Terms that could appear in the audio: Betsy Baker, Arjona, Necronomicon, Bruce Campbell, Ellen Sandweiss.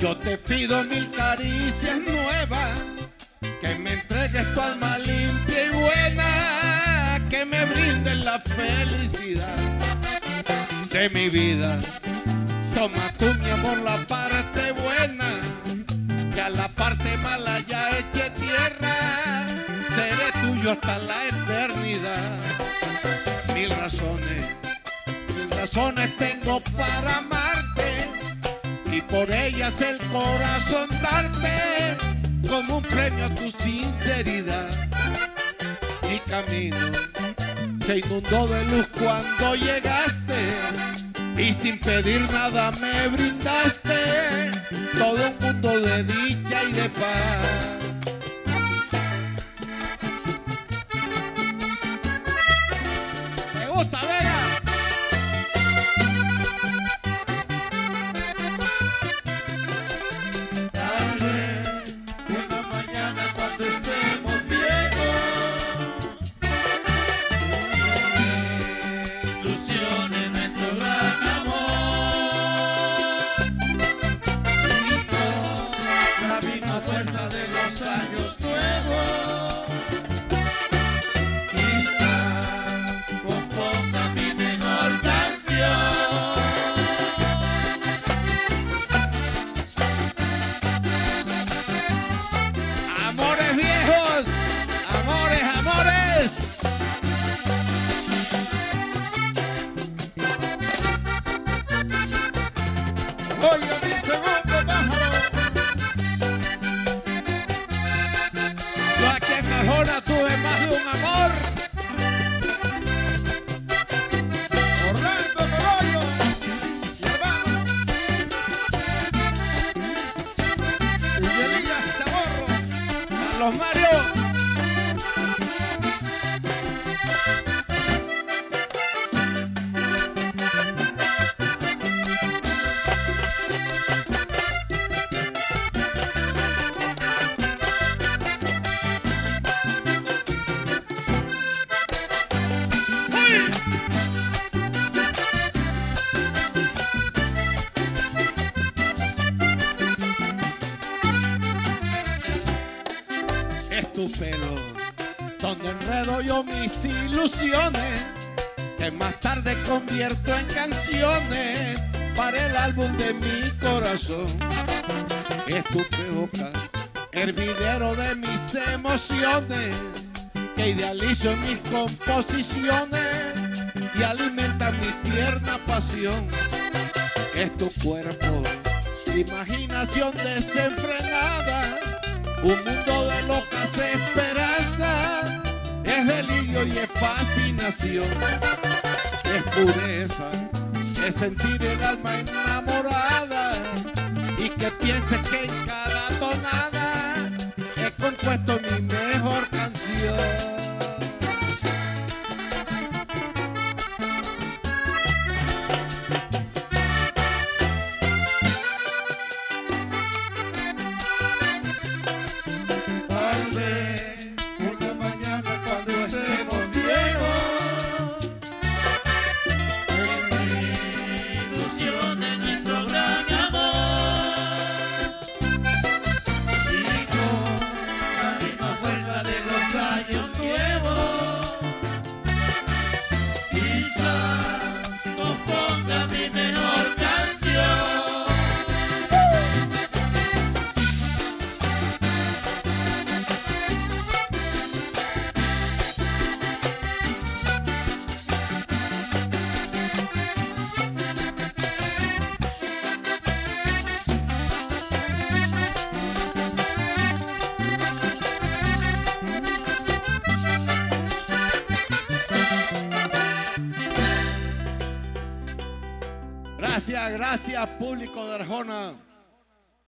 Yo te pido mil caricias nuevas, que me entregues tu alma limpia y buena, que me brinden la felicidad de mi vida. Toma tú, mi amor, la parte buena, que a la parte mala ya eché tierra. Seré tuyo hasta la eternidad. Mil razones tengo para amar, y por ellas el corazón darte como un premio a tu sinceridad. Mi camino se inundó de luz cuando llegaste, y sin pedir nada me brindaste todo un mundo de dicha y de paz. Mis ilusiones, que más tarde convierto en canciones para el álbum de mi corazón. Es tu boca, hervidero de mis emociones, que idealizo en mis composiciones y alimenta mi tierna pasión. Es tu cuerpo, imaginación desenfrenada, un mundo de locas esperanzas. Es delirio y es fascinación, es pureza, es sentir el alma enamorada, y que pienses que en cada tonada he compuesto mi mejor canción. Gracias, público de Arjona.